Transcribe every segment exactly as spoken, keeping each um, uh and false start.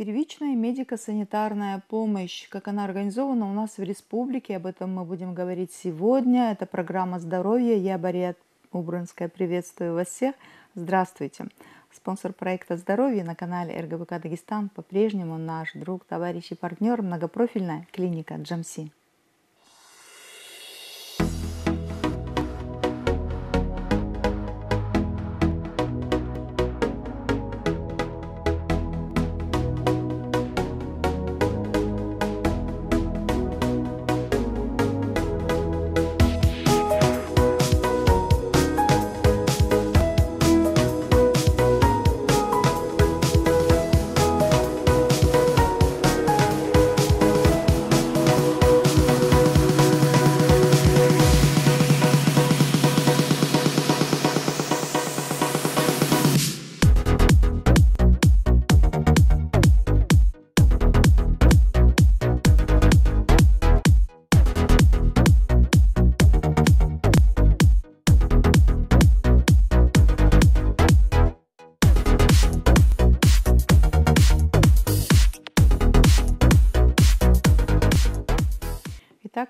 Первичная медико-санитарная помощь, как она организована у нас в республике, об этом мы будем говорить сегодня. Это программа «Здоровье». Я, Барий Убранская, приветствую вас всех. Здравствуйте. Спонсор проекта «Здоровье» на канале эр гэ бэ ка Дагестан по-прежнему наш друг, товарищ и партнер, многопрофильная клиника Джамси.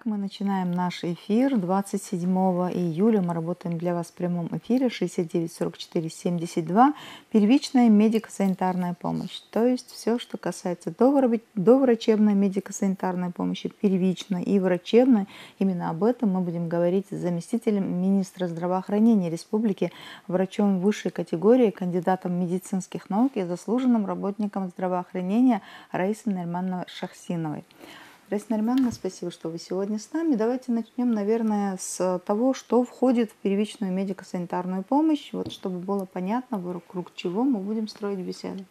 Мы начинаем наш эфир двадцать седьмого июля. Мы работаем для вас в прямом эфире шестьдесят девять сорок четыре семьдесят два. Первичная медико-санитарная помощь. То есть все, что касается доврачебной медико-санитарной помощи, первичной и врачебной. Именно об этом мы будем говорить с заместителем министра здравоохранения Республики, врачом высшей категории, кандидатом медицинских наук и заслуженным работником здравоохранения Раисой Наримановной Шахсиновой. Раиса Наримановна, спасибо, что вы сегодня с нами. Давайте начнем, наверное, с того, что входит в первичную медико-санитарную помощь, вот чтобы было понятно, вокруг чего мы будем строить беседу.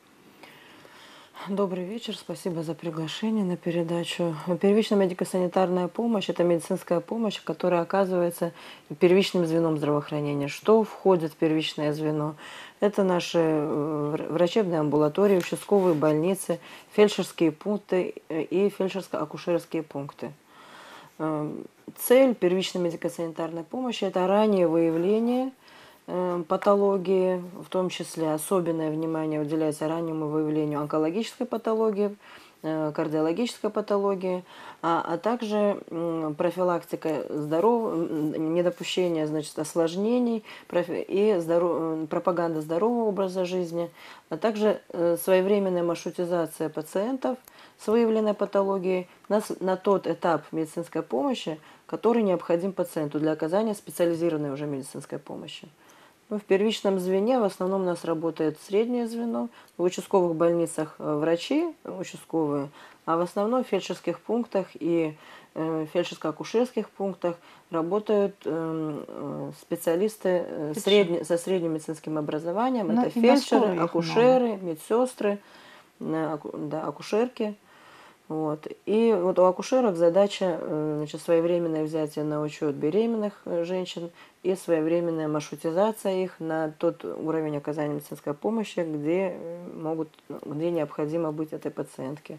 Добрый вечер, спасибо за приглашение на передачу. Первичная медико-санитарная помощь – это медицинская помощь, которая оказывается первичным звеном здравоохранения. Что входит в первичное звено? Это наши врачебные амбулатории, участковые больницы, фельдшерские пункты и фельдшерско-акушерские пункты. Цель первичной медико-санитарной помощи – это раннее выявление патологии, в том числе особенное внимание уделяется раннему выявлению онкологической патологии, кардиологической патологии, а, а также профилактика здоров... недопущения, значит, осложнений профи... и здоров... пропаганда здорового образа жизни, а также своевременная маршрутизация пациентов с выявленной патологией на, на тот этап медицинской помощи, который необходим пациенту для оказания специализированной уже медицинской помощи. Ну, в первичном звене в основном у нас работает среднее звено, в участковых больницах врачи участковые, а в основном в фельдшерских пунктах и э, фельдшерско-акушерских пунктах работают э, специалисты э, средне, со средним медицинским образованием. Но это фельдшеры, акушеры, медсестры, э, аку, да, акушерки. Вот. И вот у акушерок задача, значит, своевременное взятие на учет беременных женщин и своевременная маршрутизация их на тот уровень оказания медицинской помощи, где, могут, где необходимо быть этой пациентке.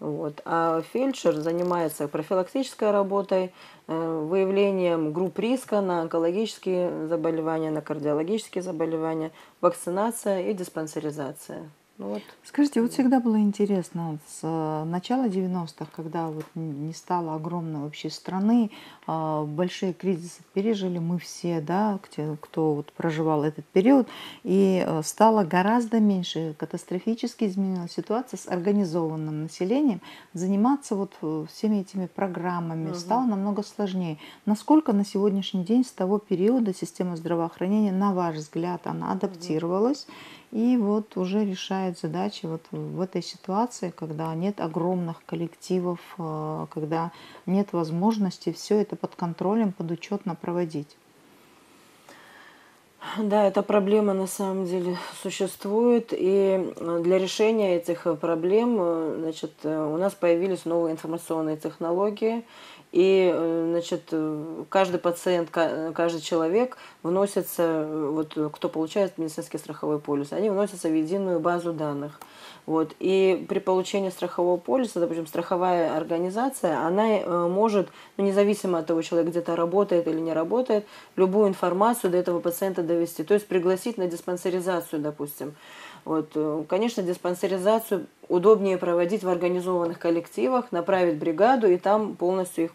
Вот. А фельдшер занимается профилактической работой, выявлением групп риска на онкологические заболевания, на кардиологические заболевания, вакцинация и диспансеризация. Ну вот. Скажите, вот всегда было интересно, с начала девяностых, когда вот не стало огромной вообще страны, большие кризисы пережили мы все, да, кто вот проживал этот период, и стало гораздо меньше, катастрофически изменилась ситуация с организованным населением, заниматься вот всеми этими программами угу. стало намного сложнее. Насколько на сегодняшний день с того периода система здравоохранения, на ваш взгляд, она адаптировалась? Угу. И вот уже решает задачи вот в этой ситуации, когда нет огромных коллективов, когда нет возможности все это под контролем, подучетно проводить. Да, эта проблема на самом деле существует. И для решения этих проблем, значит, у нас появились новые информационные технологии. И, значит, каждый пациент, каждый человек вносится, вот, кто получает медицинский страховой полис, они вносятся в единую базу данных. Вот. И при получении страхового полиса, допустим, страховая организация, она может, ну, независимо от того, человек где-то работает или не работает, любую информацию до этого пациента довести, то есть пригласить на диспансеризацию, допустим. Вот. Конечно, диспансеризацию удобнее проводить в организованных коллективах, направить бригаду и там полностью их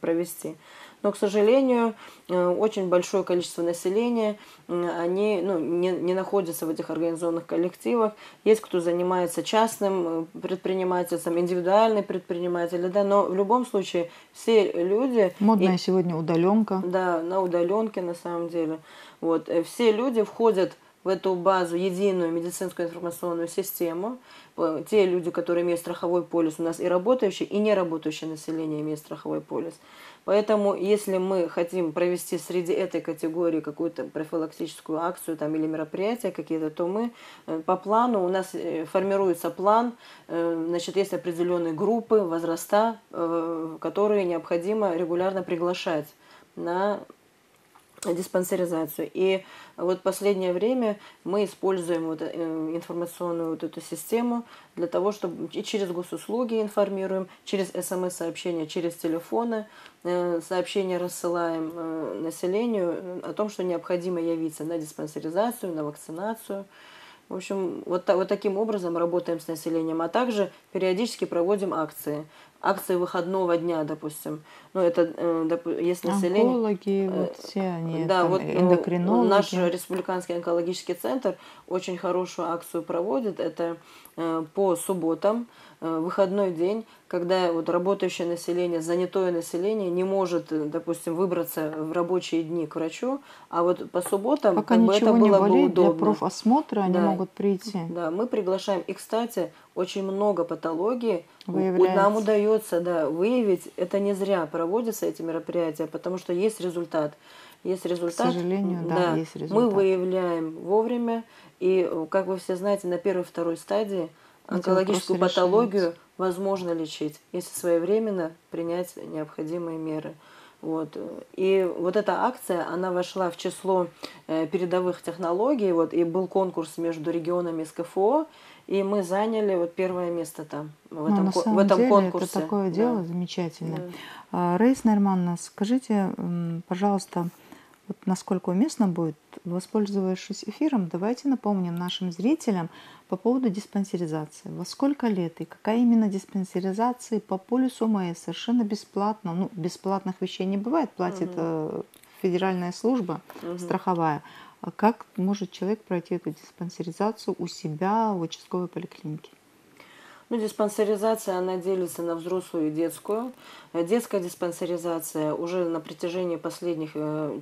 провести. Но, к сожалению, очень большое количество населения, они ну, не, не находятся в этих организованных коллективах. Есть кто занимается частным предпринимательством, индивидуальный предприниматель, да, но в любом случае все люди... Модная и, сегодня удаленка. Да, на удаленке на самом деле. Вот, все люди входят в эту базу, единую медицинскую информационную систему. Те люди, которые имеют страховой полис, у нас и работающие, и не работающие население имеет страховой полис. Поэтому, если мы хотим провести среди этой категории какую-то профилактическую акцию там, или мероприятия какие-то, то мы по плану, у нас формируется план, значит, есть определенные группы, возраста, которые необходимо регулярно приглашать на диспансеризацию. И вот в последнее время мы используем вот информационную вот эту систему для того, чтобы и через госуслуги информируем, через смс-сообщения, через телефоны сообщения рассылаем населению о том, что необходимо явиться на диспансеризацию, на вакцинацию. В общем, вот, вот таким образом работаем с населением, а также периодически проводим акции. Акции выходного дня, допустим. Ну, это, э, если население... Онкологи, вот все они, да, там, вот, эндокринологи. Наш республиканский онкологический центр очень хорошую акцию проводит. Это э, по субботам, э, выходной день, когда вот, работающее население, занятое население не может, допустим, выбраться в рабочие дни к врачу, а вот по субботам пока как бы, это не было болит, бы удобно. Для профосмотра да. они могут прийти. Да, мы приглашаем. И, кстати, очень много патологий нам удается да, выявить. Это не зря проводятся эти мероприятия, потому что есть результат. Есть результат. К сожалению, да, да, есть результат. Мы выявляем вовремя. И, как вы все знаете, на первой-второй стадии онкологическую патологию возможно лечить, если своевременно принять необходимые меры. Вот. И вот эта акция, она вошла в число передовых технологий. Вот, и был конкурс между регионами с КФО. И мы заняли вот первое место там, в этом, ну, на самом в этом деле, конкурсе. Это такое дело да. замечательное. Да. Раиса Наримановна, скажите, пожалуйста, вот насколько уместно будет, воспользовавшись эфиром, давайте напомним нашим зрителям по поводу диспансеризации. Во сколько лет и какая именно диспансеризация по полису ОМС совершенно бесплатно. Ну, бесплатных вещей не бывает, платит угу. федеральная служба угу. страховая. А как может человек пройти эту диспансеризацию у себя в участковой поликлинике? Ну, диспансеризация, она делится на взрослую и детскую. Детская диспансеризация уже на протяжении последних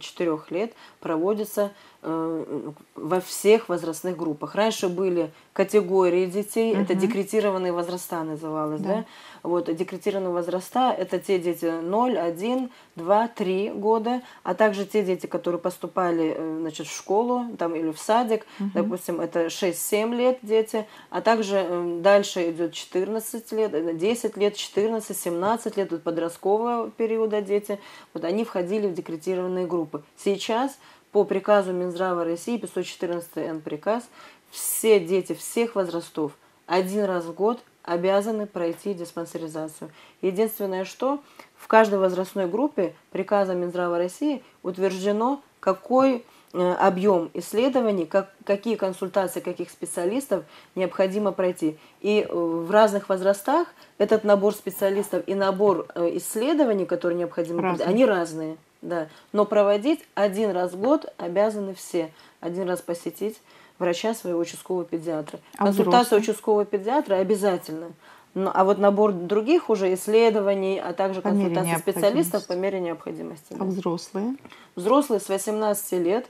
четырех лет проводится во всех возрастных группах. Раньше были категории детей, угу. это декретированные возраста называлось, да. да? Вот, декретированные возраста – это те дети ноль, один, два, три года, а также те дети, которые поступали значит, в школу там, или в садик, угу. допустим, это шесть-семь лет дети, а также дальше идет четырнадцать лет, десять лет, четырнадцать, семнадцать лет, подросткового периода дети, вот они входили в декретированные группы. Сейчас по приказу Минздрава России, пятьсот четырнадцатый Н приказ, все дети всех возрастов один раз в год обязаны пройти диспансеризацию. Единственное, что в каждой возрастной группе приказом Минздрава России утверждено, какой объем исследований, как, какие консультации, каких специалистов необходимо пройти. И в разных возрастах этот набор специалистов и набор исследований, которые необходимо пройти, они разные. Да. Но проводить один раз в год обязаны все. Один раз посетить врача своего участкового педиатра. А консультация участкового педиатра обязательно. Ну, а вот набор других уже исследований, а также консультаций специалистов по мере необходимости. Да. А взрослые? Взрослые с восемнадцати лет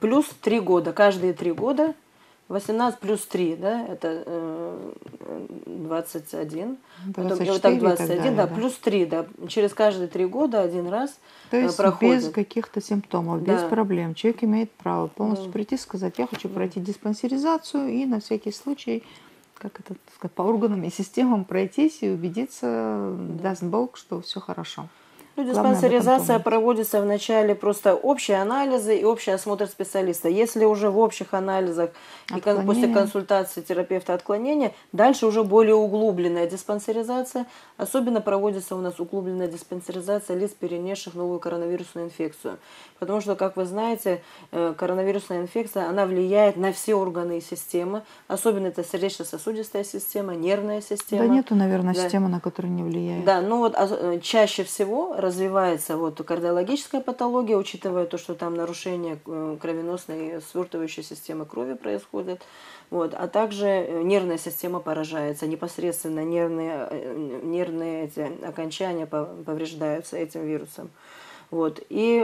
плюс три года. Каждые три года восемнадцать плюс три, да, это э, двадцать один. двадцать четыре, вот так двадцать один, и так далее, да, да, плюс три, да, через каждые три года один раз то есть проходит. Без каких-то симптомов, да. без проблем. Человек имеет право полностью да. прийти и сказать, я хочу да. пройти диспансеризацию и на всякий случай... как это, по органам и системам пройтись и убедиться, да. даст Бог, что все хорошо. Ну, диспансеризация проводится вначале просто общие анализы и общий осмотр специалиста. Если уже в общих анализах отклонение. И после консультации терапевта отклонения, дальше уже более углубленная диспансеризация. Особенно проводится у нас углубленная диспансеризация лиц, перенесших новую коронавирусную инфекцию. Потому что, как вы знаете, коронавирусная инфекция, она влияет на все органы и системы. Особенно это сердечно-сосудистая система, нервная система. Да нету, наверное, да. системы, на которую не влияет. Да, но вот а, чаще всего развивается вот кардиологическая патология, учитывая то, что там нарушение кровеносной свертывающей системы крови происходит. Вот, а также нервная система поражается, непосредственно нервные, нервные эти окончания повреждаются этим вирусом. Вот. И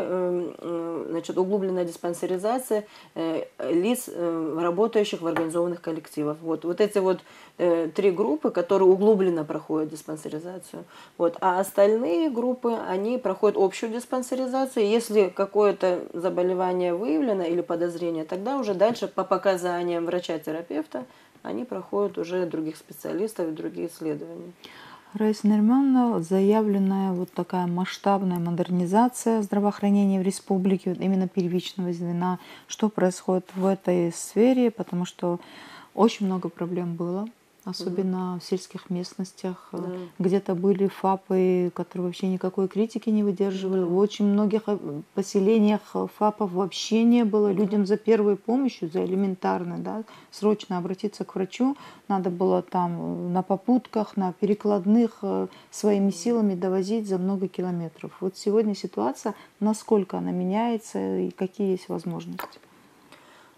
значит, углубленная диспансеризация лиц, работающих в организованных коллективах. Вот, вот эти вот три группы, которые углубленно проходят диспансеризацию. Вот. А остальные группы, они проходят общую диспансеризацию. Если какое-то заболевание выявлено или подозрение, тогда уже дальше по показаниям врача-терапевта они проходят уже других специалистов и другие исследования. Раиса Наримановна, заявленная вот такая масштабная модернизация здравоохранения в республике, вот именно первичного звена, что происходит в этой сфере, потому что очень много проблем было, особенно mm-hmm. в сельских местностях, mm-hmm. где-то были ФАПы, которые вообще никакой критики не выдерживали, mm-hmm. в очень многих поселениях ФАПов вообще не было, mm-hmm. людям за первую помощь, за элементарную, да, срочно обратиться к врачу, надо было там на попутках, на перекладных своими силами довозить за много километров. Вот сегодня ситуация, насколько она меняется и какие есть возможности?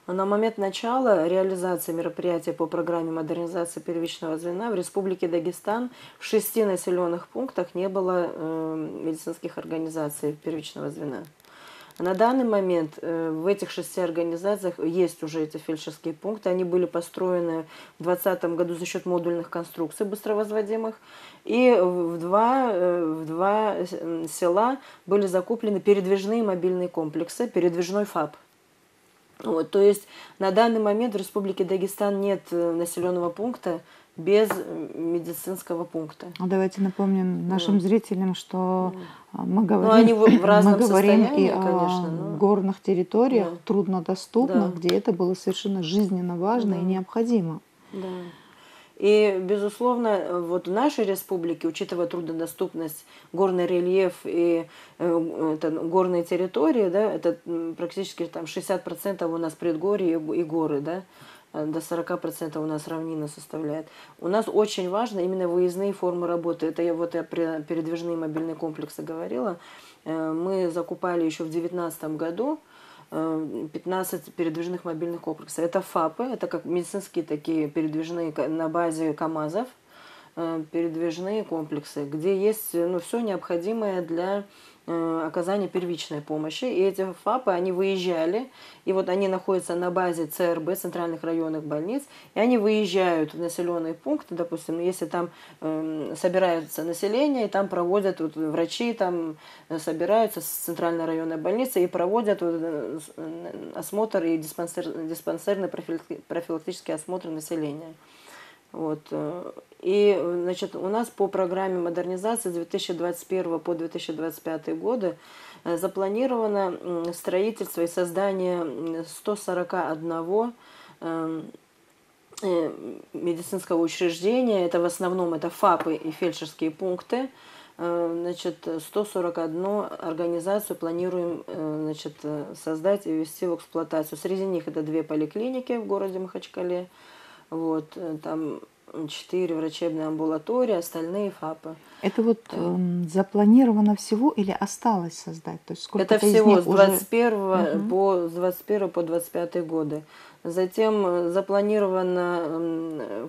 На момент начала реализации мероприятия по программе модернизации первичного звена в Республике Дагестан в шести населенных пунктах не было медицинских организаций первичного звена. На данный момент в этих шести организациях есть уже эти фельдшерские пункты. Они были построены в две тысячи двадцатом году за счет модульных конструкций быстровозводимых. И в два, в два села были закуплены передвижные мобильные комплексы, передвижной ФАП. Вот, то есть на данный момент в Республике Дагестан нет населенного пункта без медицинского пункта. Давайте напомним нашим mm. зрителям, что мы говорим, ну, они в разном мы говорим и о конечно, но... горных территориях, yeah. труднодоступных, yeah. где это было совершенно жизненно важно yeah. и необходимо. Yeah. И, безусловно, вот в нашей республике, учитывая труднодоступность, горный рельеф и это, горные территории, да, это практически там, шестьдесят процентов у нас предгорье и горы, да, до сорока процентов у нас равнина составляет. У нас очень важно именно выездные формы работы. Это я вот я про передвижные мобильные комплексы говорила. Мы закупали еще в две тысячи девятнадцатом году пятнадцать передвижных мобильных комплексов. Это ФАПы, это как медицинские такие передвижные на базе КАМАЗов, передвижные комплексы, где есть ну, все необходимое для оказания первичной помощи. И эти ФАПы, они выезжали, и вот они находятся на базе ЦРБ, центральных районных больниц, и они выезжают в населенные пункты, допустим, если там э, собираются население, и там проводят, вот, врачи там собираются с центральной районной больницы и проводят вот, осмотр и диспансер, диспансерный профилактический осмотр населения. Вот. И значит, у нас по программе модернизации с две тысячи двадцать первого по две тысячи двадцать пятый годы запланировано строительство и создание ста сорока одного медицинского учреждения. Это в основном это ФАПы и фельдшерские пункты. Значит, сто сорок одну организацию планируем значит, создать и ввести в эксплуатацию. Среди них это две поликлиники в городе Махачкале. Вот, там четыре врачебные амбулатории, остальные ФАПы. Это вот э, запланировано всего или осталось создать? То есть сколько-то это всего с двадцать первого уже... по, с двадцать первого по двадцать пятый годы. Затем запланировано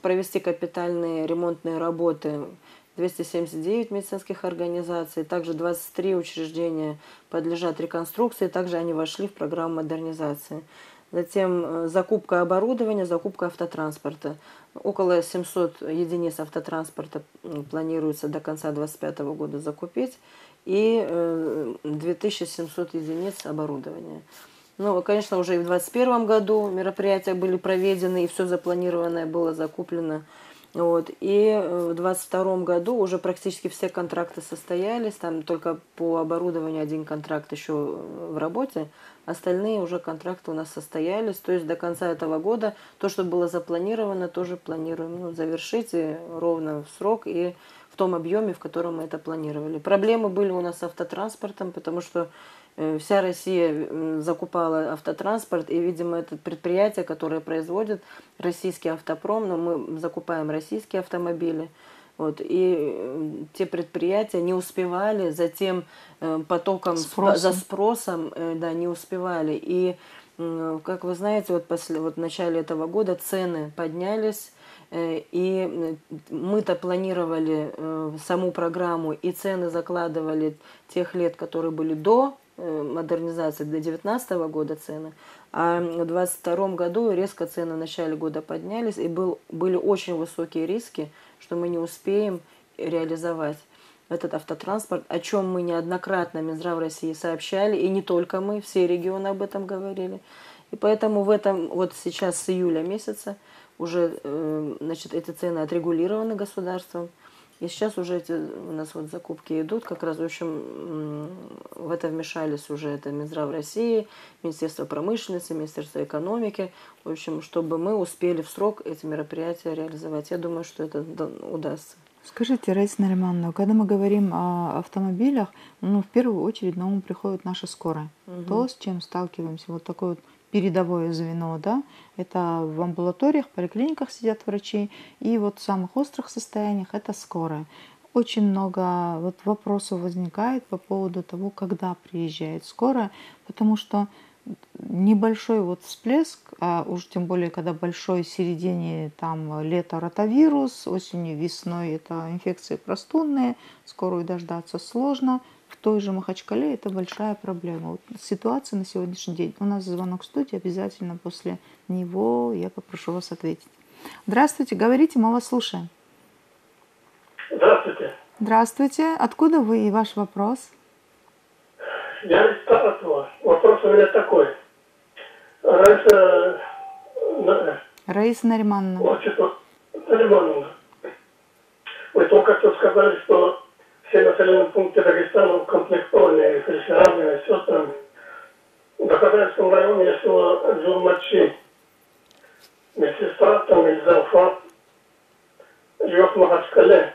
провести капитальные ремонтные работы двести семьдесят девять медицинских организаций, также двадцать три учреждения подлежат реконструкции, также они вошли в программу модернизации. Затем закупка оборудования, закупка автотранспорта. Около семисот единиц автотранспорта планируется до конца две тысячи двадцать пятого года закупить и две тысячи семьсот единиц оборудования. Ну, конечно, уже и в две тысячи двадцать первом году мероприятия были проведены и все запланированное было закуплено. Вот. И в двадцать втором году уже практически все контракты состоялись, там только по оборудованию один контракт еще в работе, остальные уже контракты у нас состоялись, то есть до конца этого года то, что было запланировано, тоже планируем ну, завершить ровно в срок и в том объеме, в котором мы это планировали. Проблемы были у нас с автотранспортом, потому что вся Россия закупала автотранспорт, и, видимо, это предприятие, которое производит российский автопром, но мы закупаем российские автомобили. Вот, и те предприятия не успевали за тем потоком, спросом. за спросом, да, не успевали. И, как вы знаете, вот, после, вот в начале этого года цены поднялись, и мы-то планировали саму программу, и цены закладывали тех лет, которые были до модернизации, до две тысячи девятнадцатого года цены. А в две тысячи двадцать втором году резко цены в начале года поднялись, и был, были очень высокие риски, что мы не успеем реализовать этот автотранспорт, о чем мы неоднократно Минздрав России сообщали, и не только мы, все регионы об этом говорили. И поэтому в этом, вот сейчас с июля месяца, уже значит, эти цены отрегулированы государством, и сейчас уже эти, у нас вот закупки идут, как раз, в общем, в это вмешались уже это Минздрав России, Министерство промышленности, Министерство экономики, в общем, чтобы мы успели в срок эти мероприятия реализовать. Я думаю, что это удастся. Скажите, Раиса Наримановна, когда мы говорим о автомобилях, ну, в первую очередь на ум приходит наша скорая. Угу. То, с чем сталкиваемся, вот такой вот передовое звено, да, это в амбулаториях, поликлиниках сидят врачи, и вот в самых острых состояниях это скорая. Очень много вот вопросов возникает по поводу того, когда приезжает скорая, потому что небольшой вот всплеск, а уж тем более, когда большой, в середине там лета ротавирус, осенью, весной это инфекции простудные, скорую дождаться сложно. В той же Махачкале это большая проблема. Вот ситуация на сегодняшний день. У нас звонок в студии, обязательно после него я попрошу вас ответить. Здравствуйте, говорите, мы вас слушаем. Здравствуйте. Здравствуйте. Откуда вы и ваш вопрос? Я из Саратова. Вопрос у меня такой. Раиса... Раиса Наримановна. Наримановна. Вы только что сказали, что все населенные пункты Дагестана укомплектованы фельдшерами, сестрами. В Дагестанском районе я шла Джамси. Медсестра там из Алфа живет в Махачкале.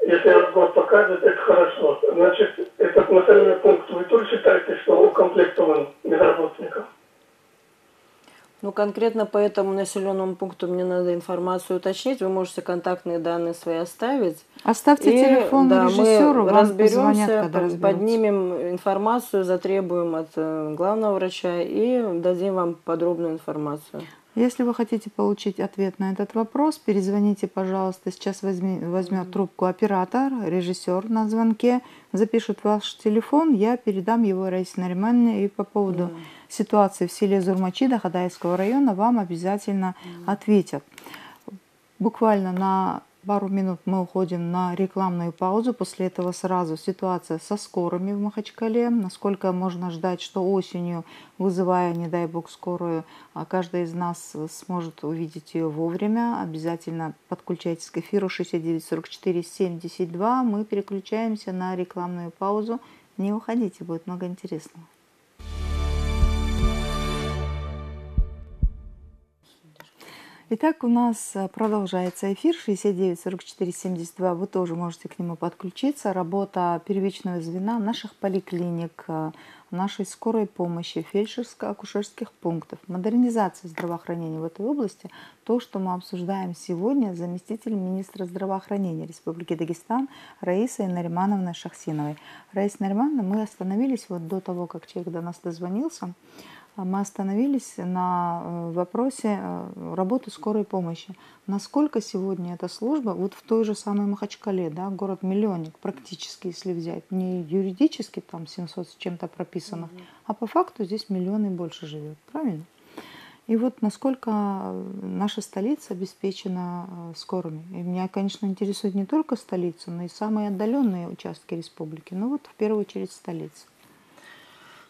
Если разговор показывает, это хорошо. Значит, этот населенный пункт вы тоже считаете, что укомплектован медработником? Ну, конкретно по этому населенному пункту мне надо информацию уточнить. Вы можете контактные данные свои оставить. Оставьте и, телефон да, режиссеру, мы разберемся, позвонят, поднимем информацию, затребуем от главного врача и дадим вам подробную информацию. Если вы хотите получить ответ на этот вопрос, перезвоните, пожалуйста. Сейчас возьми, возьмет трубку оператор, режиссер на звонке, запишут ваш телефон, я передам его Раисе Наримановне. И по поводу mm. ситуации в селе Зурмачи Дахадаевского района вам обязательно mm. ответят. Буквально на пару минут мы уходим на рекламную паузу. После этого сразу ситуация со скорыми в Махачкале. Насколько можно ждать, что осенью, вызывая, не дай бог, скорую, каждый из нас сможет увидеть ее вовремя. Обязательно подключайтесь к эфиру шестьдесят девять сорок четыре семьдесят два. Мы переключаемся на рекламную паузу. Не уходите, будет много интересного. Итак, у нас продолжается эфир шестьдесят девять сорок четыре семьдесят два. Вы тоже можете к нему подключиться. Работа первичного звена наших поликлиник, нашей скорой помощи, фельдшерско-акушерских пунктов, модернизация здравоохранения в этой области. То, что мы обсуждаем сегодня, заместитель министра здравоохранения Республики Дагестан Раисой Наримановной Шахсиновой. Раиса Наримановна, мы остановились вот до того, как человек до нас дозвонился. Мы остановились на вопросе работы скорой помощи. Насколько сегодня эта служба, вот в той же самой Махачкале, да, город-миллионник, практически, если взять, не юридически, там семьсот с чем-то прописанных, mm-hmm. а по факту здесь миллионы больше живет, правильно? И вот насколько наша столица обеспечена скорыми. И меня, конечно, интересует не только столица, но и самые отдаленные участки республики, но вот в первую очередь столица.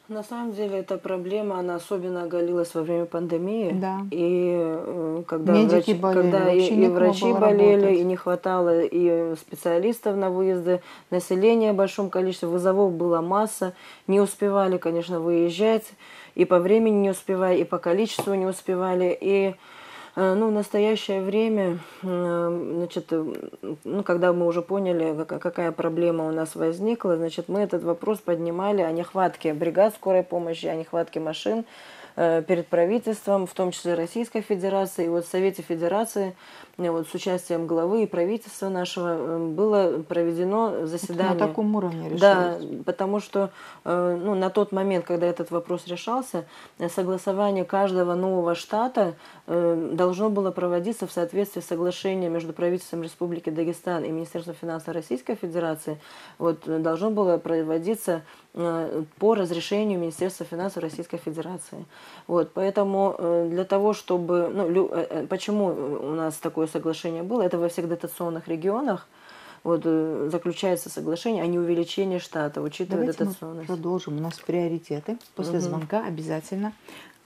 На самом деле эта проблема, она особенно оголилась во время пандемии. Да. И когда медики врач, болели, когда и, и врачи болели, работать. и не хватало и специалистов на выезды, населения в большом количестве, вызовов была масса, не успевали, конечно, выезжать, и по времени не успевали, и по количеству не успевали, и... Ну, в настоящее время, значит, ну, когда мы уже поняли, какая проблема у нас возникла, значит, мы этот вопрос поднимали о нехватке бригад скорой помощи, о нехватке машин перед правительством, в том числе Российской Федерации. И вот в Совете Федерации вот с участием главы и правительства нашего было проведено заседание. Это на таком уровне решалось. Да, потому что ну, на тот момент, когда этот вопрос решался, согласование каждого нового штата должно было проводиться в соответствии с соглашением между правительством Республики Дагестан и Министерством финансов Российской Федерации. Вот, должно было проводиться по разрешению Министерства финансов Российской Федерации. Вот, поэтому для того, чтобы... Ну, лю, почему у нас такое соглашение было? Это во всех дотационных регионах вот, заключается соглашение о неувеличении штата, учитывая дотационность. Продолжим. У нас приоритеты. После угу. звонка обязательно.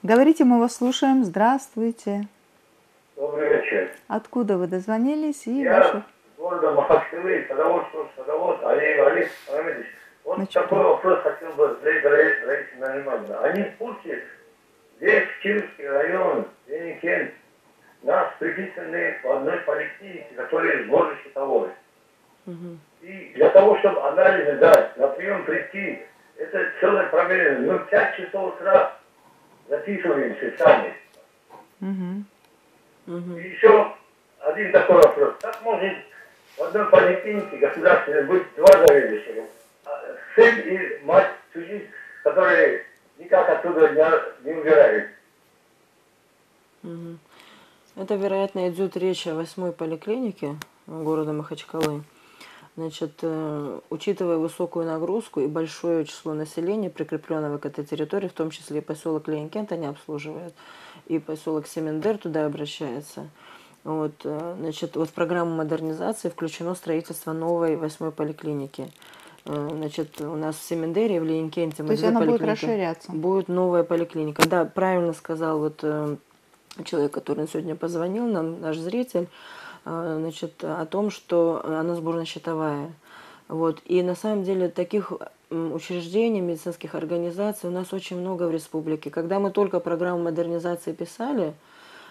Говорите, мы вас слушаем. Здравствуйте. Добрый вечер. Откуда вы дозвонились? И Я ваши... с города Махачкалы, садовод, садовод, Олег Александрович. Вот Начали. такой вопрос хотел бы задать Раисе Наримановне. Они в курсе, весь Кировский район, Венекен, нас приписаны в одной поликлинике, которая в городе Щитовой. Угу. И для того, чтобы анализы дать, на прием прийти, это целая проблема. Мы в пять часов утра записываемся сами. Угу. Угу. И еще один такой вопрос. Как может в одной поликлинике государственной быть два заведующих? Сын и мать чужих, которые никак отсюда не, не убирают. Это, вероятно, идет речь о восьмой поликлинике города Махачкалы. Значит, учитывая высокую нагрузку и большое число населения, прикрепленного к этой территории, в том числе и поселок Ленкент они обслуживают, и поселок Семендер туда обращается. Вот, значит, вот в программу модернизации включено строительство новой восьмой поликлиники. Значит, у нас в Семендере, в Ленинкенте... То есть она будет расширяться? Будет новая поликлиника. Да, правильно сказал вот человек, который сегодня позвонил нам, наш зритель, значит, о том, что она сборно-щитовая. Вот. И на самом деле таких учреждений, медицинских организаций у нас очень много в республике. Когда мы только программу модернизации писали,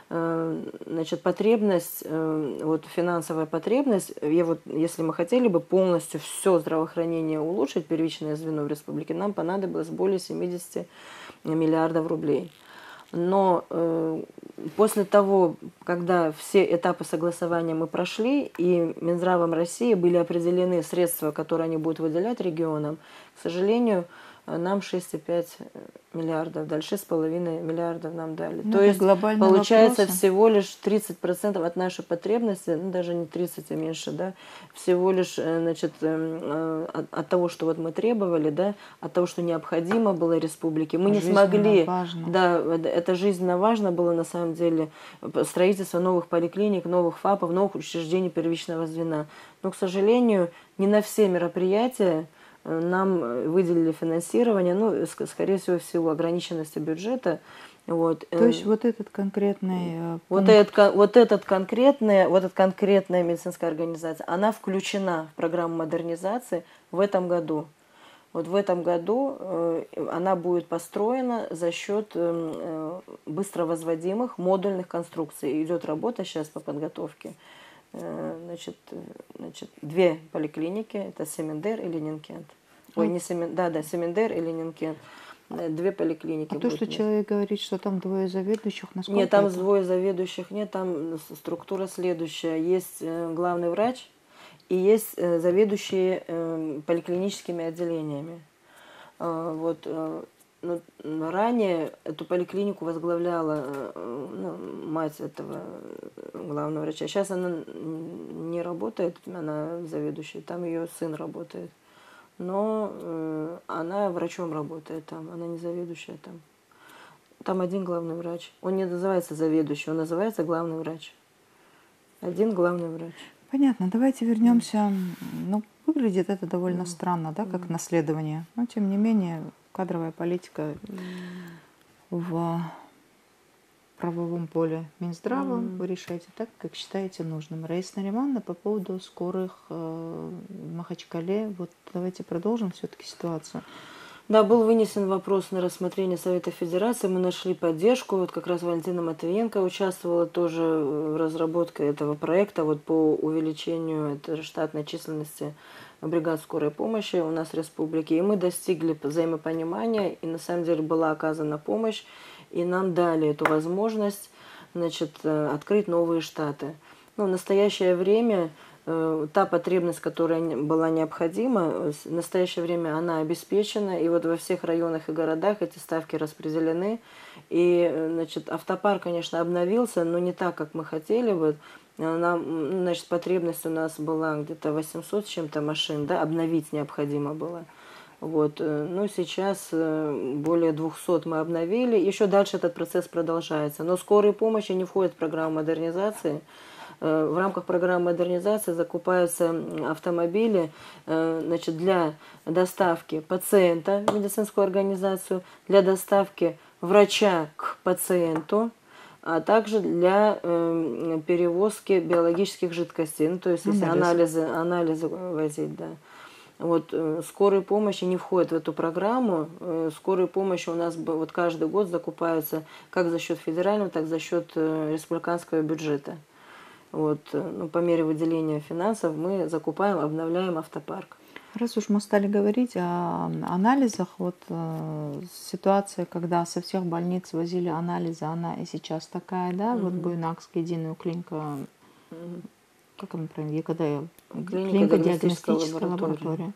значит, потребность, вот финансовая потребность, я вот, если мы хотели бы полностью все здравоохранение улучшить, первичное звено в республике, нам понадобилось более семидесяти миллиардов рублей. Но э, после того, когда все этапы согласования мы прошли, и Минздравом России были определены средства, которые они будут выделять регионам, к сожалению, нам шесть и пять миллиардов, дальше шесть и пять миллиардов нам дали. Ну, то есть получается вопросы. всего лишь тридцать процентов от нашей потребности, ну, даже не тридцать, а меньше, да, всего лишь значит, от, от того, что вот мы требовали, да, от того, что необходимо было республике. Мы жизненно не смогли, важно. да, это жизненно важно было на самом деле, строительство новых поликлиник, новых ФАПов, новых учреждений первичного звена. Но, к сожалению, не на все мероприятия нам выделили финансирование, ну, скорее всего, в силу ограниченности бюджета. Вот. То есть вот этот конкретный... Вот, этот, вот, этот конкретный, вот эта конкретная медицинская организация, она включена в программу модернизации в этом году. Вот в этом году она будет построена за счет быстровозводимых модульных конструкций. Идет работа сейчас по подготовке. Значит, значит, две поликлиники, это Семендер и Ленинкент. Ой, не Семендер, да, да, Семендер и Ленинкент. Две поликлиники. А то, что человек говорит, что там двое заведующих, насколько Нет, там это? двое заведующих нет, там структура следующая. Есть главный врач и есть заведующие поликлиническими отделениями. Вот. Но ранее эту поликлинику возглавляла ну, мать этого главного врача. Сейчас она не работает, она заведующая, там ее сын работает. Но э, она врачом работает там, она не заведующая там. Там один главный врач. Он не называется заведующий, он называется главный врач. Один главный врач. Понятно, давайте вернемся. Ну, выглядит это довольно странно, да, как наследование. Но тем не менее... кадровая политика в правовом поле Минздрава. Mm-hmm. Вы решаете так, как считаете нужным. Раиса Наримановна, по поводу скорых э, в Махачкале. Вот давайте продолжим все-таки ситуацию. Да, был вынесен вопрос на рассмотрение Совета Федерации. Мы нашли поддержку. Вот как раз Валентина Матвиенко участвовала тоже в разработке этого проекта вот по увеличению штатной численности бригад скорой помощи у нас в республике. И мы достигли взаимопонимания, и на самом деле была оказана помощь. И нам дали эту возможность, значит, открыть новые штаты. Но в настоящее время та потребность, которая была необходима, в настоящее время она обеспечена. И вот во всех районах и городах эти ставки распределены. И, значит, автопарк, конечно, обновился, но не так, как мы хотели бы. Нам, значит, потребность у нас была где-то восемьсот с чем-то машин, да, обновить необходимо было. Вот. Ну, сейчас более двухсот мы обновили. Еще дальше этот процесс продолжается. Но скорой помощи не входит в программу модернизации. В рамках программы модернизации закупаются автомобили, значит, для доставки пациента в медицинскую организацию, для доставки врача к пациенту, а также для перевозки биологических жидкостей. Ну, то есть, если анализы, анализы возить, да. Вот, скорой помощи не входит в эту программу. Скорой помощи у нас вот каждый год закупаются как за счет федерального, так и за счет республиканского бюджета. Вот, ну, по мере выделения финансов мы закупаем, обновляем автопарк. Раз уж мы стали говорить о анализах, вот ситуация, когда со всех больниц возили анализы, она и сейчас такая, да? Угу. Вот Буйнакская единая клиника... Угу. Как мы правильно, ЕКДЛ? Клиника диагностическая лаборатория.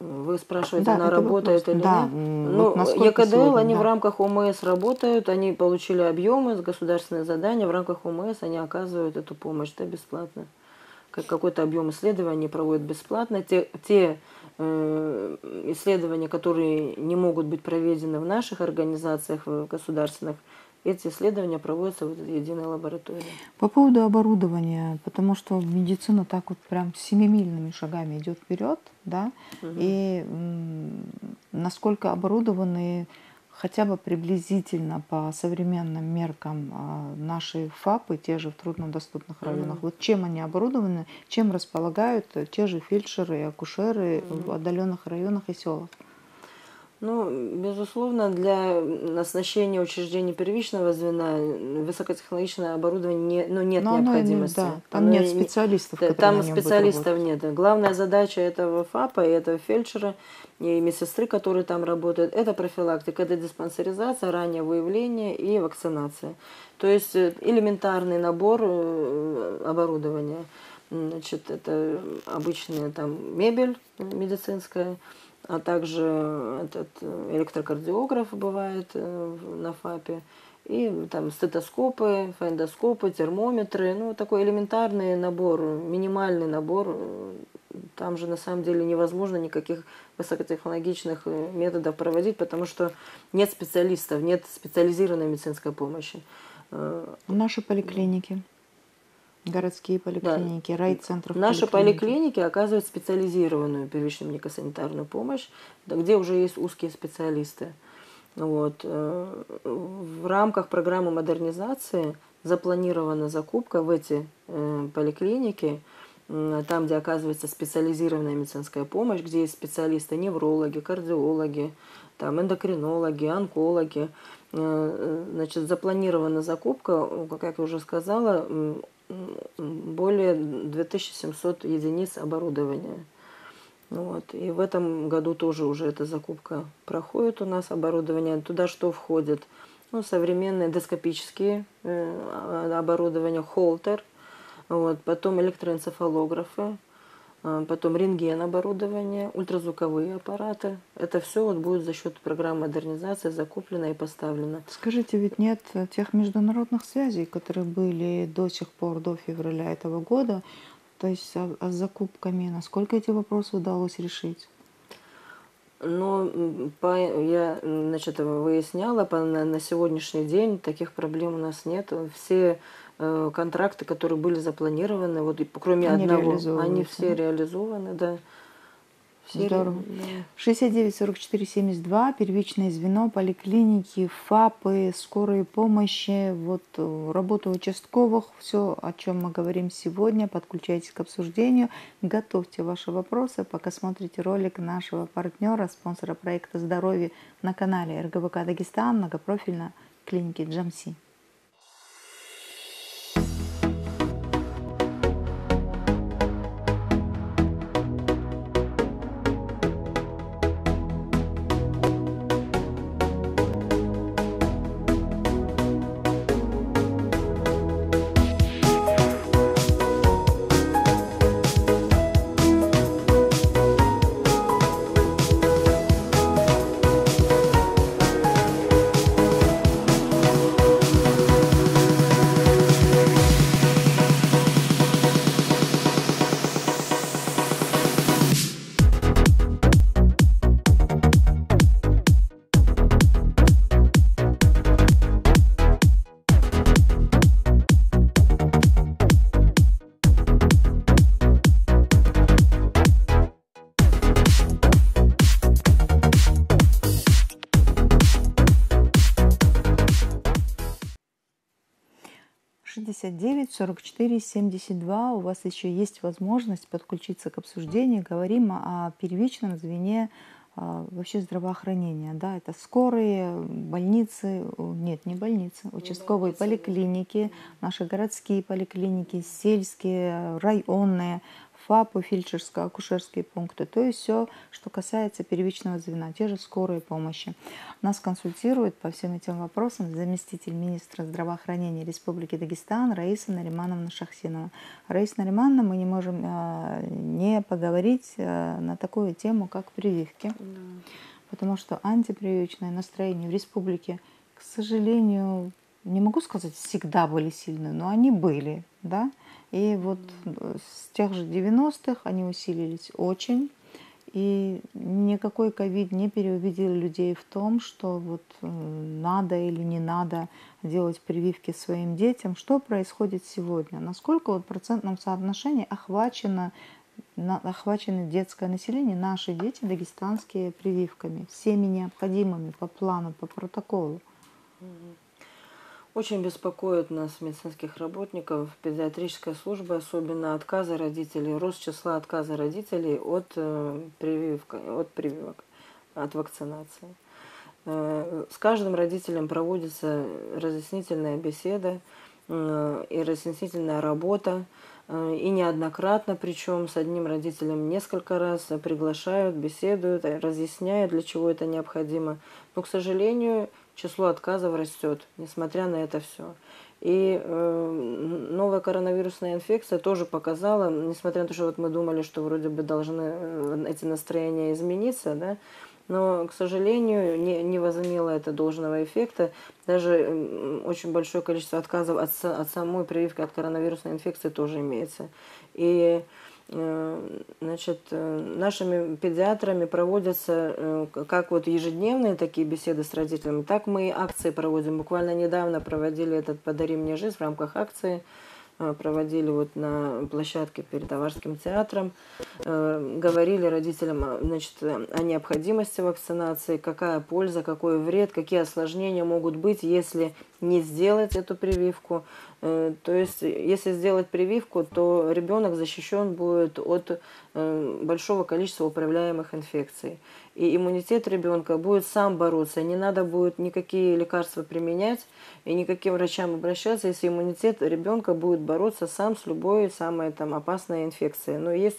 Вы спрашиваете, да, она работает вопрос. Или да, нет? Ну, вот ЕКДЛ, сегодня, они да. в рамках ОМС работают, они получили объемы, государственные задания, в рамках ОМС они оказывают эту помощь, да, бесплатно. Как какой-то объем исследований проводят бесплатно. Те, те э, исследования, которые не могут быть проведены в наших организациях, в государственных, эти исследования проводятся в единой лаборатории. По поводу оборудования, потому что медицина так вот прям семимильными шагами идет вперед, да, угу. И насколько оборудованы хотя бы приблизительно по современным меркам наши ФАПы, те же в труднодоступных районах, угу. Вот чем они оборудованы, чем располагают те же фельдшеры и акушеры, угу. в отдаленных районах и селах? Ну, безусловно, для оснащения учреждений первичного звена высокотехнологичное оборудование не, ну, нет но необходимости. Оно, да. Там оно нет специалистов. Не, там специалистов нет. Главная задача этого ФАПа и этого фельдшера и медсестры, которые там работают, это профилактика, это диспансеризация, раннее выявление и вакцинация. То есть элементарный набор оборудования. Значит, это обычная там мебель медицинская, а также этот электрокардиограф бывает на ФАПе, и там стетоскопы, фондоскопы, термометры, ну такой элементарный набор, минимальный набор. Там же на самом деле невозможно никаких высокотехнологичных методов проводить, потому что нет специалистов, нет специализированной медицинской помощи. Наши поликлиники. Городские поликлиники, да. Райцентров. Наши поликлиники. поликлиники оказывают специализированную первичную медико-санитарную помощь, где уже есть узкие специалисты. Вот. В рамках программы модернизации запланирована закупка в эти поликлиники, там, где оказывается специализированная медицинская помощь, где есть специалисты, неврологи, кардиологи, там, эндокринологи, онкологи. Значит, запланирована закупка, как я уже сказала, более две тысячи семьсот единиц оборудования. Вот. И в этом году тоже уже эта закупка проходит у нас оборудование. Туда что входит? Ну, современные эндоскопические оборудования, холтер, вот. Потом электроэнцефалографы, потом рентген-оборудование, ультразвуковые аппараты. Это все вот будет за счет программы модернизации закуплено и поставлено. Скажите, ведь нет тех международных связей, которые были до сих пор, до февраля этого года, то есть с закупками. Насколько эти вопросы удалось решить? Ну, по, я, значит, выясняла, по, на, на сегодняшний день таких проблем у нас нет. Все э, контракты, которые были запланированы, вот, и, кроме они одного, они все реализованы, да. Здорово. шестьдесят девять сорок четыре семьдесят два, первичное звено, поликлиники, ФАПы, скорые помощи, вот работа участковых, все, о чем мы говорим сегодня, подключайтесь к обсуждению, готовьте ваши вопросы, пока смотрите ролик нашего партнера, спонсора проекта «Здоровье» на канале эр гэ бэ ка Дагестан, многопрофильно клиники Джамси. шестьдесят девять сорок четыре семьдесят два. У вас еще есть возможность подключиться к обсуждению. Говорим о первичном звене вообще здравоохранения. Да, это скорые, больницы, нет, не больницы, участковые поликлиники, наши городские поликлиники, сельские, районные, ФАПы, фельдшерско-акушерские пункты, то есть все, что касается первичного звена, те же скорые помощи. Нас консультирует по всем этим вопросам заместитель министра здравоохранения Республики Дагестан Раиса Наримановна Шахсинова. Раиса Наримановна, мы не можем э, не поговорить э, на такую тему, как прививки, да. Потому что антипрививочное настроение в республике, к сожалению, не могу сказать, всегда были сильны, но они были, да. И вот с тех же девяностых они усилились очень. И никакой ковид не переубедил людей в том, что вот надо или не надо делать прививки своим детям. Что происходит сегодня? Насколько вот в процентном соотношении охвачено, охвачено детское население, наши дети дагестанские, прививками, всеми необходимыми по плану, по протоколу? Очень беспокоит нас, медицинских работников, педиатрическая служба, особенно отказы родителей, рост числа отказа родителей от прививок, от прививок, от вакцинации. С каждым родителем проводится разъяснительная беседа и разъяснительная работа, и неоднократно, причем с одним родителем несколько раз приглашают, беседуют, разъясняют, для чего это необходимо. Но, к сожалению, число отказов растет, несмотря на это все. И э, новая коронавирусная инфекция тоже показала, несмотря на то, что вот мы думали, что вроде бы должны эти настроения измениться, да, но, к сожалению, не, не возымело это должного эффекта. Даже очень большое количество отказов от, от самой прививки от коронавирусной инфекции тоже имеется. И значит, нашими педиатрами проводятся как вот ежедневные такие беседы с родителями, так мы и акции проводим. Буквально недавно проводили этот «Подари мне жизнь» в рамках акции, проводили вот на площадке перед Аварским театром, говорили родителям, значит, о необходимости вакцинации, какая польза, какой вред, какие осложнения могут быть, если не сделать эту прививку. То есть, если сделать прививку, то ребенок защищен будет от большого количества управляемых инфекций. И иммунитет ребенка будет сам бороться, не надо будет никакие лекарства применять и никаким врачам обращаться, если иммунитет ребенка будет бороться сам с любой самой там опасной инфекцией. Но есть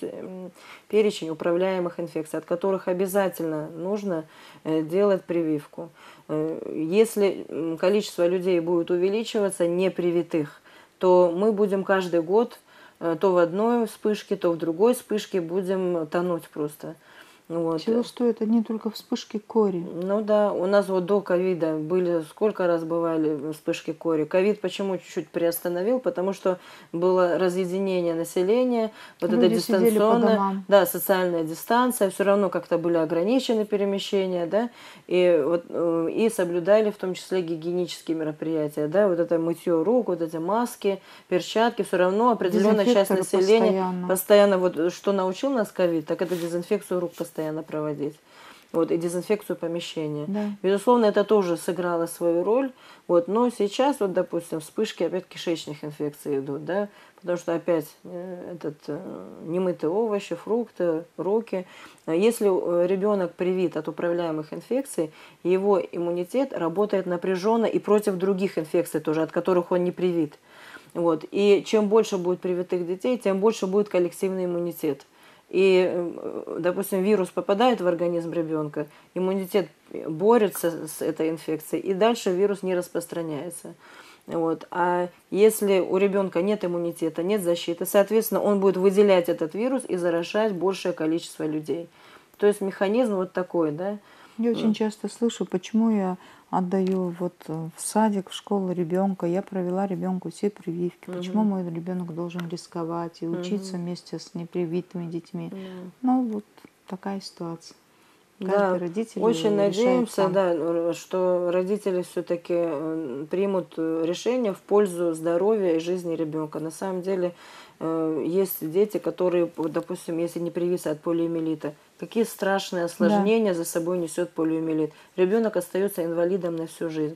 перечень управляемых инфекций, от которых обязательно нужно делать прививку. Если количество людей будет увеличиваться, непривитых, то мы будем каждый год то в одной вспышке, то в другой вспышке будем тонуть просто. Вот. Чего стоит одни только вспышки кори? Ну да, у нас вот до ковида были, сколько раз бывали вспышки кори. Ковид почему чуть-чуть приостановил? Потому что было разъединение населения, вот люди, это дистанционная, да, социальная дистанция, все равно как-то были ограничены перемещения, да, и, вот, и соблюдали в том числе гигиенические мероприятия, да, вот это мытье рук, вот эти маски, перчатки, все равно определенная часть населения постоянно. постоянно, вот что научил нас ковид, так это дезинфекцию рук постоянно. постоянно проводить. Вот, и дезинфекцию помещения. Да. Безусловно, это тоже сыграло свою роль. Вот, но сейчас, вот, допустим, вспышки опять кишечных инфекций идут, да, потому что опять этот, немытые овощи, фрукты, раки. Если ребенок привит от управляемых инфекций, его иммунитет работает напряженно и против других инфекций тоже, от которых он не привит. Вот, и чем больше будет привитых детей, тем больше будет коллективный иммунитет. И, допустим, вирус попадает в организм ребенка, иммунитет борется с этой инфекцией, и дальше вирус не распространяется. Вот. А если у ребенка нет иммунитета, нет защиты, соответственно, он будет выделять этот вирус и заражать большее количество людей. То есть механизм вот такой, да? Я очень часто слышу, почему я отдаю вот в садик, в школу ребенка, я провела ребенку все прививки. Угу. Почему мой ребенок должен рисковать и учиться, угу, вместе с непривитыми детьми? Угу. Ну вот такая ситуация. Да, очень надеемся, да, что родители все-таки примут решение в пользу здоровья и жизни ребенка. На самом деле есть дети, которые, допустим, если не привиться от полиомиелита, какие страшные осложнения, да, за собой несет полиомиелит. Ребенок остается инвалидом на всю жизнь.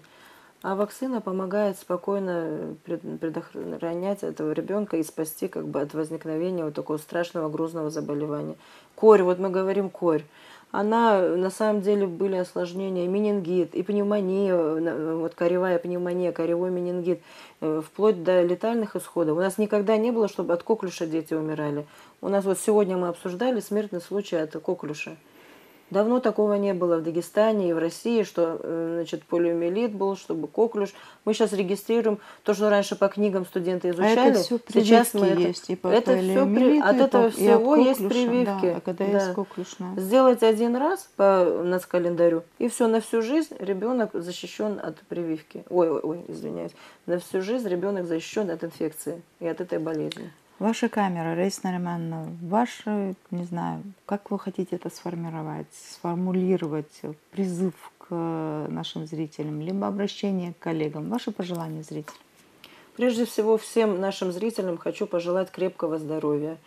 А вакцина помогает спокойно предохранять этого ребенка и спасти как бы от возникновения вот такого страшного грузного заболевания. Корь, вот мы говорим корь. Она, на самом деле, были осложнения, менингит, и пневмония, вот коревая пневмония, коревой менингит, вплоть до летальных исходов. У нас никогда не было, чтобы от коклюша дети умирали. У нас вот сегодня мы обсуждали смертный случай от коклюша. Давно такого не было в Дагестане и в России, что, значит, полиомиелит был, чтобы коклюш. Мы сейчас регистрируем то, что раньше по книгам студенты изучали. А это все прививки сейчас мы есть. Это, и по это все при... От и этого и всего от коклюша, есть прививки. Да, а когда да. есть коклюшная. Сделать один раз по нацкалендарю, и все, на всю жизнь ребенок защищен от прививки. Ой, ой, ой, извиняюсь. На всю жизнь ребенок защищен от инфекции и от этой болезни. Ваша камера, Раиса Наримановна, ваша, не знаю, как вы хотите это сформировать, сформулировать призыв к нашим зрителям, либо обращение к коллегам, ваши пожелания зрителям? Прежде всего, всем нашим зрителям хочу пожелать крепкого здоровья.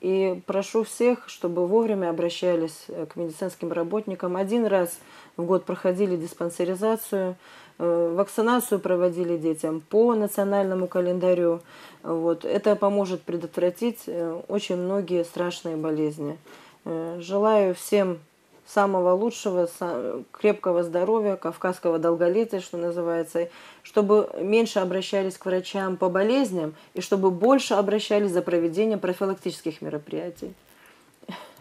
И прошу всех, чтобы вовремя обращались к медицинским работникам. Один раз в год проходили диспансеризацию, вакцинацию проводили детям по национальному календарю. Вот. Это поможет предотвратить очень многие страшные болезни. Желаю всем самого лучшего, крепкого здоровья, кавказского долголетия, что называется, чтобы меньше обращались к врачам по болезням и чтобы больше обращались за проведением профилактических мероприятий.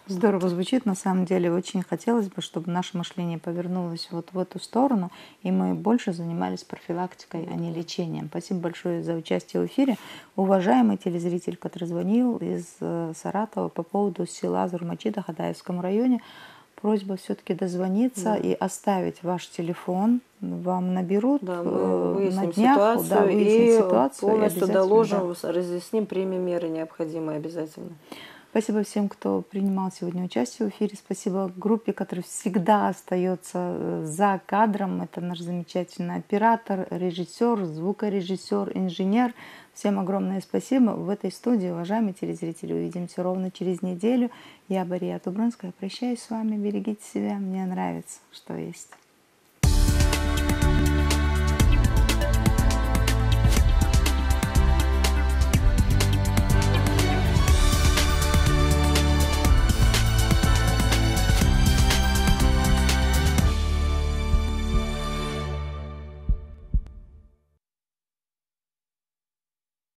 Здорово звучит, на самом деле. Очень хотелось бы, чтобы наше мышление повернулось вот в эту сторону, и мы больше занимались профилактикой, а не лечением. Спасибо большое за участие в эфире. Уважаемый телезритель, который звонил из Саратова по поводу села Зурмачида в Хадаевском районе, просьба все-таки дозвониться, да, и оставить ваш телефон. Вам наберут, да, мы выясним на днях, ситуацию, да, выясним и ситуацию, полностью и доложим, да, разъясним, примем меры необходимые обязательно. Спасибо всем, кто принимал сегодня участие в эфире. Спасибо группе, которая всегда остается за кадром. Это наш замечательный оператор, режиссер, звукорежиссер, инженер. Всем огромное спасибо. В этой студии, уважаемые телезрители, увидимся ровно через неделю. Я, Барий Убранский, прощаюсь с вами. Берегите себя. Мне нравится, что есть.